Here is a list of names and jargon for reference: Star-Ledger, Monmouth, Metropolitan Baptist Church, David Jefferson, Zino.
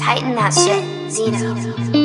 Tighten that shit, Zino.